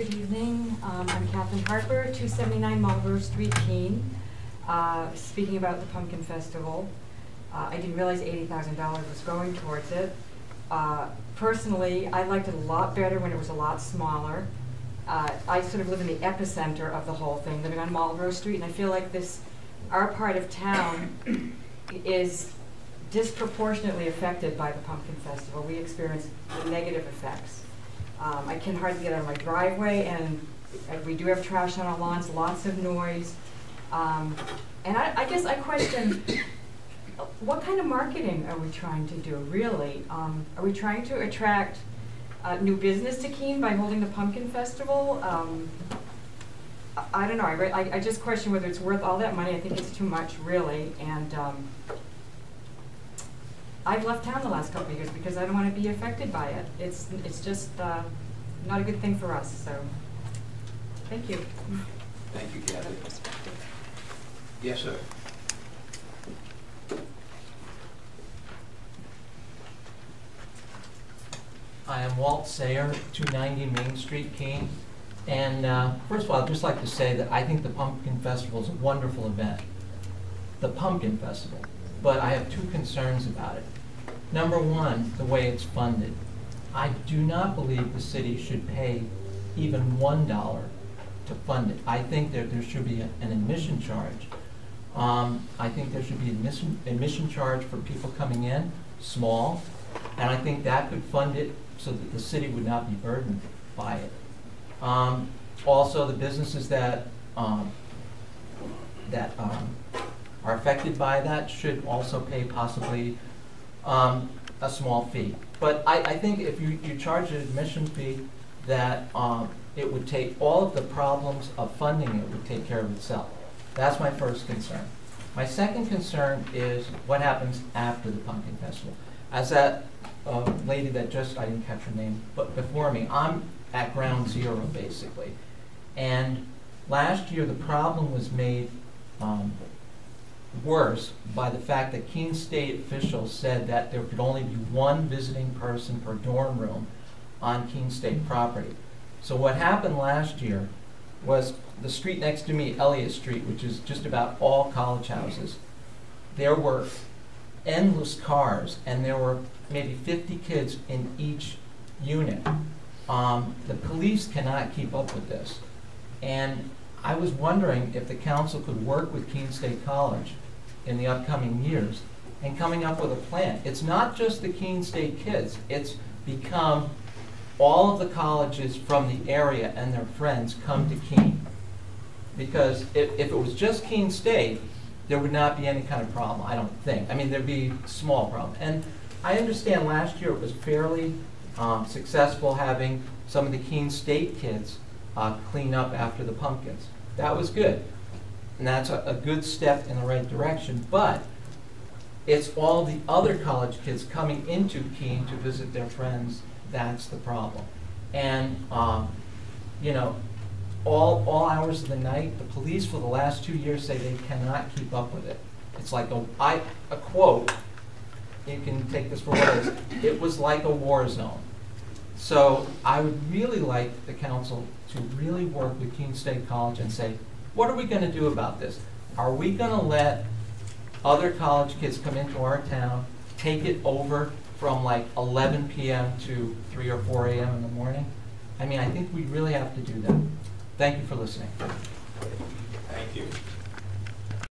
Good evening. I'm Katherine Harper, 279 Mulberry Street, Keene, speaking about the Pumpkin Festival. I didn't realize $80,000 was going towards it. Personally, I liked it a lot better when it was a lot smaller. I sort of live in the epicenter of the whole thing, living on Mulberry Street, and I feel like this, our part of town is disproportionately affected by the Pumpkin Festival. We experience the negative effects. I can hardly get out of my driveway, and we do have trash on our lawns, lots of noise. And I guess I question, what kind of marketing are we trying to do, really? Are we trying to attract new business to Keene by holding the Pumpkin Festival? I don't know. I just question whether it's worth all that money. I think it's too much, really. And I've left town the last couple of years because I don't want to be affected by it. It's just not a good thing for us. So, thank you. Thank you, Kathy. Yes, sir. I am Walt Sayer, 290 Main Street, Keene. And first of all, I'd just like to say that I think the Pumpkin Festival is a wonderful event, the Pumpkin Festival. But I have two concerns about it. Number one, the way it's funded. I do not believe the city should pay even $1 to fund it. I think that there should be an admission charge. I think there should be admission charge for people coming in, small, and I think that could fund it so that the city would not be burdened by it. Also, the businesses that are affected by that should also pay possibly a small fee. But I think if you charge an admission fee, that it would take all of the problems of funding it would take care of itself. That's my first concern. My second concern is what happens after the Pumpkin Festival. As that lady that just, I didn't catch her name, but before me, I'm at ground zero basically. And last year the problem was made worse by the fact that Keene State officials said that there could only be one visiting person per dorm room on Keene State property. So what happened last year was the street next to me, Elliott Street, which is just about all college houses, there were endless cars and there were maybe 50 kids in each unit. The police cannot keep up with this. And I was wondering if the council could work with Keene State College in the upcoming years and coming up with a plan. It's not just the Keene State kids. It's become all of the colleges from the area and their friends come to Keene. Because if it was just Keene State, there would not be any kind of problem, I don't think. I mean, there'd be a small problem. And I understand last year it was fairly successful having some of the Keene State kids clean up after the pumpkins. That was good. And that's a good step in the right direction, but it's all the other college kids coming into Keene to visit their friends. That's the problem. And, you know, all hours of the night, the police for the last 2 years say they cannot keep up with it. It's like a quote, you can take this for what it is, it was like a war zone. So I would really like the council to really work with Keene State College and say, what are we going to do about this? Are we going to let other college kids come into our town, take it over from like 11 p.m. to 3 or 4 a.m. in the morning? I mean, I think we really have to do that. Thank you for listening.